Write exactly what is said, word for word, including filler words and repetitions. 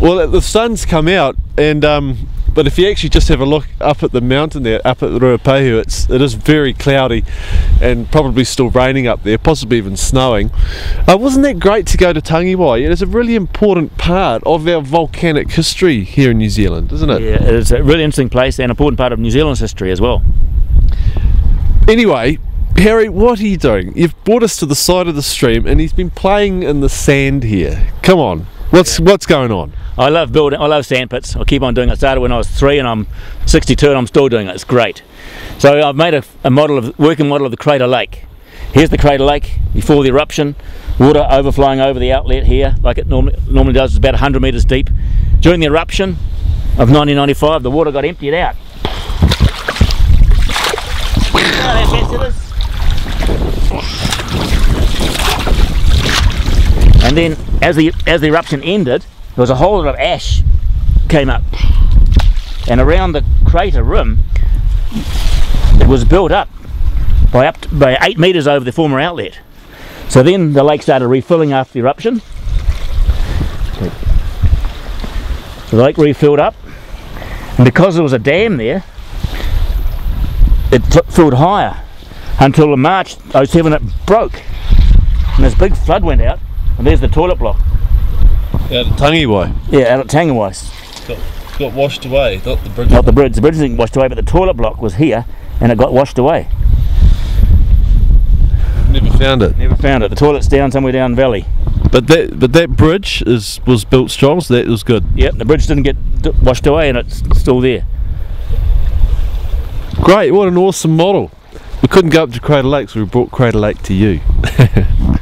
Well, the sun's come out, and um, but if you actually just have a look up at the mountain there, up at the Ruapehu, it's it is very cloudy, and probably still raining up there, possibly even snowing. Uh, wasn't that great to go to Tangiwai? It is a really important part of our volcanic history here in New Zealand, isn't it? Yeah, it's a really interesting place and an important part of New Zealand's history as well. Anyway, Harry, what are you doing? You've brought us to the side of the stream, and he's been playing in the sand here. Come on. What's yeah. what's going on? I love building. I love sand pits. I keep on doing it. I started when I was three, and I'm sixty-two, and I'm still doing it. It's great. So I've made a, a model of working model of the Crater Lake. Here's the Crater Lake before the eruption. Water overflowing over the outlet here, like it normally normally does. It's about one hundred meters deep. During the eruption of nineteen ninety-five, the water got emptied out. And then, as the as the eruption ended, there was a whole lot of ash came up, and around the crater rim, it was built up by up to, by eight meters over the former outlet. So then the lake started refilling after the eruption. So the lake refilled up, and because there was a dam there, it filled higher. Until in March oh seven it broke, and this big flood went out, and there's the toilet block. Out at Tangiwai? Yeah, out at Tangiwai. It's got, it's got washed away, not the bridge. Not the bridge, the bridge didn't get washed away, but the toilet block was here, and it got washed away. Never found it? Never found it, the toilet's down somewhere down the valley. But that but that bridge is was built strong, so that was good? Yep, the bridge didn't get washed away, and it's still there. Great, what an awesome model. We couldn't go up to Crater Lake, so we brought Crater Lake to you.